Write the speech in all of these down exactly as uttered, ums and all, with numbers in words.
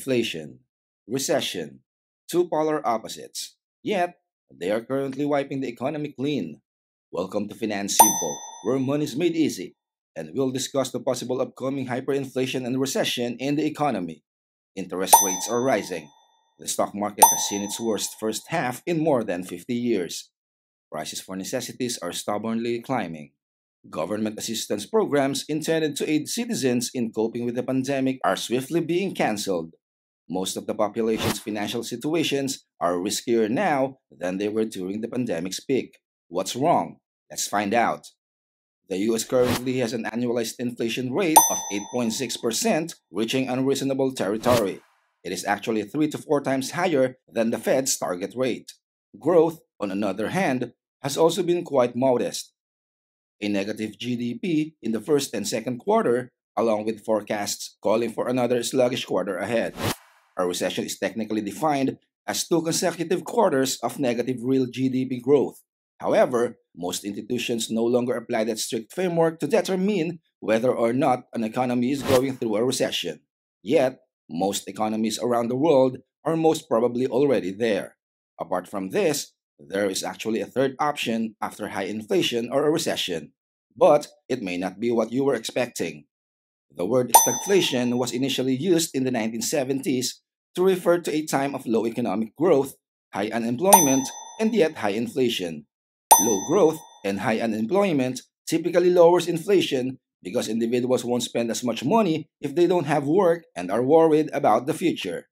inflation, recession, two polar opposites, yet they are currently wiping the economy clean. Welcome to Finance Simple, where money is made easy, and we'll discuss the possible upcoming hyperinflation and recession in the economy. Interest rates are rising. The stock market has seen its worst first half in more than fifty years. Prices for necessities are stubbornly climbing. Government assistance programs intended to aid citizens in coping with the pandemic are swiftly being cancelled. Most of the population's financial situations are riskier now than they were during the pandemic's peak. What's wrong? Let's find out. The U S currently has an annualized inflation rate of eight point six percent, reaching unreasonable territory. It is actually three to four times higher than the Fed's target rate. Growth, on another hand, has also been quite modest. A negative G D P in the first and second quarter, along with forecasts calling for another sluggish quarter ahead. A recession is technically defined as two consecutive quarters of negative real G D P growth. However, most institutions no longer apply that strict framework to determine whether or not an economy is going through a recession. Yet, most economies around the world are most probably already there. Apart from this, there is actually a third option after high inflation or a recession, but it may not be what you were expecting. The word stagflation was initially used in the nineteen seventies to refer to a time of low economic growth, high unemployment, and yet high inflation. Low growth and high unemployment typically lowers inflation because individuals won't spend as much money if they don't have work and are worried about the future.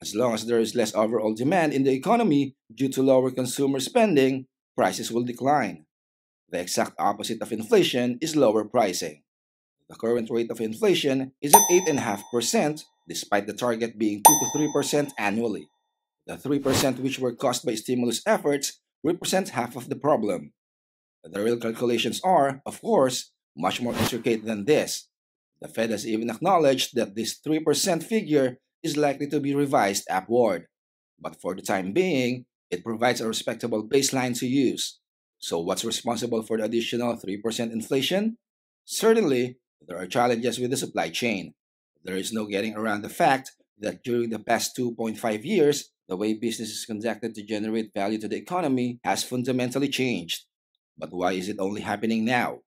As long as there is less overall demand in the economy due to lower consumer spending, prices will decline. The exact opposite of inflation is lower pricing. The current rate of inflation is at eight point five percent, despite the target being two to three percent annually. The three percent which were caused by stimulus efforts represent half of the problem. The real calculations are, of course, much more intricate than this. The Fed has even acknowledged that this three percent figure is likely to be revised upward, but for the time being, it provides a respectable baseline to use. So what's responsible for the additional three percent inflation? Certainly, there are challenges with the supply chain. There is no getting around the fact that during the past two point five years, the way business is conducted to generate value to the economy has fundamentally changed. But why is it only happening now?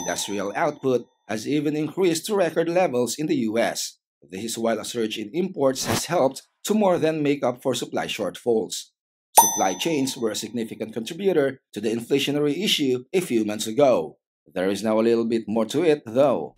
Industrial output has even increased to record levels in the U S. This is while a surge in imports has helped to more than make up for supply shortfalls. Supply chains were a significant contributor to the inflationary issue a few months ago. There is now a little bit more to it, though.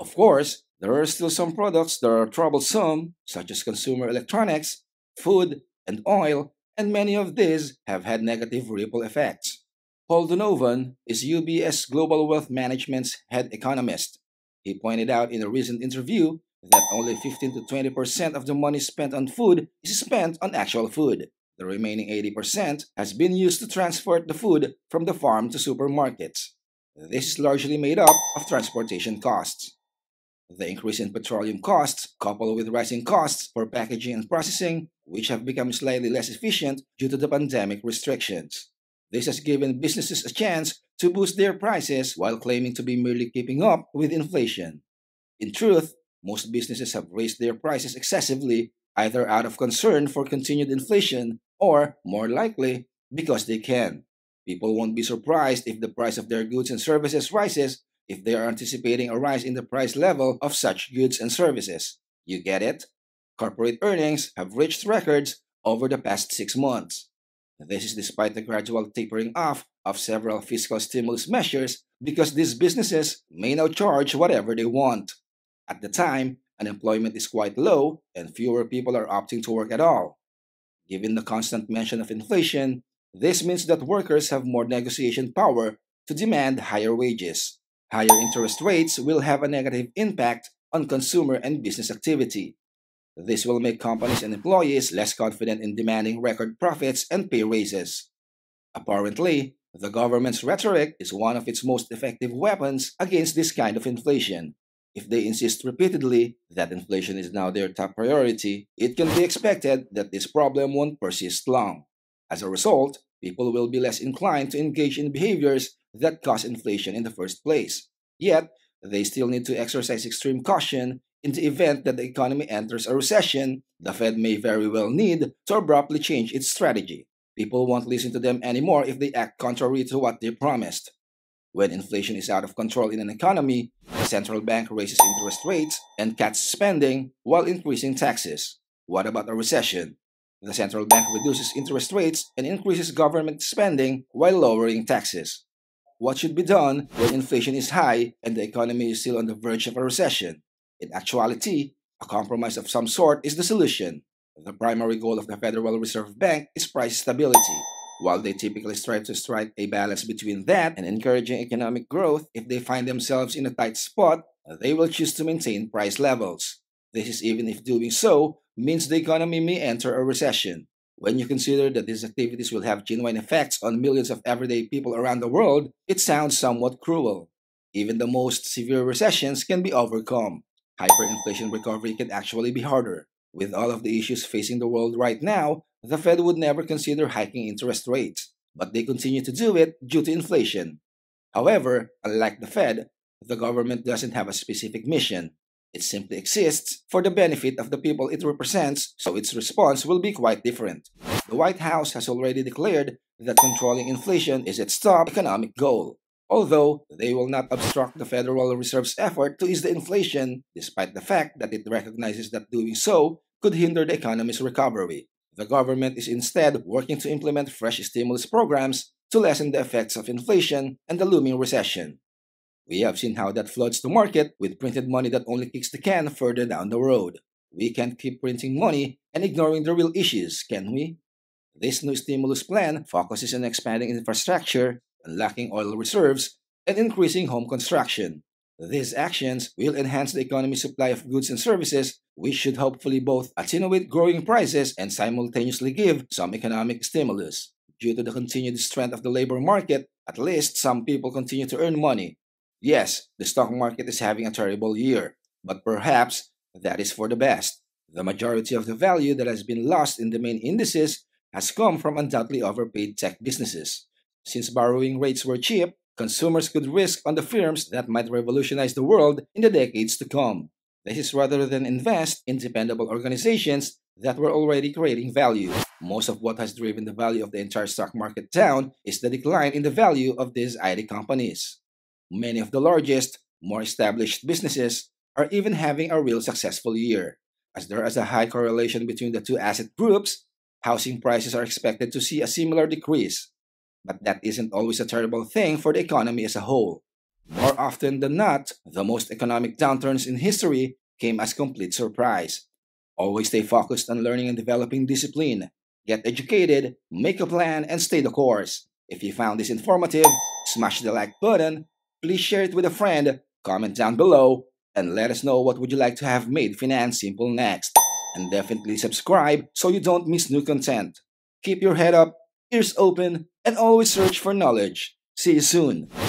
Of course, there are still some products that are troublesome, such as consumer electronics, food, and oil, and many of these have had negative ripple effects. Paul Donovan is U B S Global Wealth Management's head economist. He pointed out in a recent interview that only fifteen to twenty percent of the money spent on food is spent on actual food. The remaining eighty percent has been used to transport the food from the farm to supermarkets. This is largely made up of transportation costs. The increase in petroleum costs, coupled with rising costs for packaging and processing, which have become slightly less efficient due to the pandemic restrictions. This has given businesses a chance to boost their prices while claiming to be merely keeping up with inflation. In truth, most businesses have raised their prices excessively, either out of concern for continued inflation or, more likely, because they can. People won't be surprised if the price of their goods and services rises if they are anticipating a rise in the price level of such goods and services. You get it? Corporate earnings have reached records over the past six months. This is despite the gradual tapering off of several fiscal stimulus measures because these businesses may now charge whatever they want. At the time, unemployment is quite low and fewer people are opting to work at all. Given the constant mention of inflation, this means that workers have more negotiation power to demand higher wages. Higher interest rates will have a negative impact on consumer and business activity. This will make companies and employees less confident in demanding record profits and pay raises. Apparently, the government's rhetoric is one of its most effective weapons against this kind of inflation. If they insist repeatedly that inflation is now their top priority, it can be expected that this problem won't persist long. As a result, people will be less inclined to engage in behaviors that cause inflation in the first place. Yet, they still need to exercise extreme caution In the event that the economy enters a recession, the Fed may very well need to abruptly change its strategy. People won't listen to them anymore if they act contrary to what they promised. When inflation is out of control in an economy, the central bank raises interest rates and cuts spending while increasing taxes. What about a recession? The central bank reduces interest rates and increases government spending while lowering taxes. What should be done when inflation is high and the economy is still on the verge of a recession? In actuality, a compromise of some sort is the solution. The primary goal of the Federal Reserve Bank is price stability. While they typically strive to strike a balance between that and encouraging economic growth, if they find themselves in a tight spot, they will choose to maintain price levels. This is even if doing so means the economy may enter a recession. When you consider that these activities will have genuine effects on millions of everyday people around the world, it sounds somewhat cruel. Even the most severe recessions can be overcome. Hyperinflation recovery can actually be harder. With all of the issues facing the world right now, the Fed would never consider hiking interest rates, but they continue to do it due to inflation. However, unlike the Fed, the government doesn't have a specific mission. It simply exists for the benefit of the people it represents, so its response will be quite different. The White House has already declared that controlling inflation is its top economic goal. Although they will not obstruct the Federal Reserve's effort to ease the inflation, despite the fact that it recognizes that doing so could hinder the economy's recovery. The government is instead working to implement fresh stimulus programs to lessen the effects of inflation and the looming recession. We have seen how that floods the market with printed money that only kicks the can further down the road. We can't keep printing money and ignoring the real issues, can we? This new stimulus plan focuses on expanding infrastructure, unlocking oil reserves, and increasing home construction. These actions will enhance the economy's supply of goods and services, which should hopefully both attenuate growing prices and simultaneously give some economic stimulus. Due to the continued strength of the labor market, at least some people continue to earn money. Yes, the stock market is having a terrible year, but perhaps that is for the best. The majority of the value that has been lost in the main indices has come from undoubtedly overpaid tech businesses. Since borrowing rates were cheap, consumers could risk on the firms that might revolutionize the world in the decades to come. This is rather than invest in dependable organizations that were already creating value. Most of what has driven the value of the entire stock market down is the decline in the value of these I T companies. Many of the largest, more established businesses are even having a real successful year. As there is a high correlation between the two asset groups, housing prices are expected to see a similar decrease. But that isn't always a terrible thing for the economy as a whole. More often than not, the most economic downturns in history came as complete surprise. Always stay focused on learning and developing discipline. Get educated, make a plan, and stay the course. If you found this informative, smash the like button, please share it with a friend, comment down below, and let us know what would you like to have made Finance Simple next. And definitely subscribe so you don't miss new content. Keep your head up, ears open, and always search for knowledge. See you soon.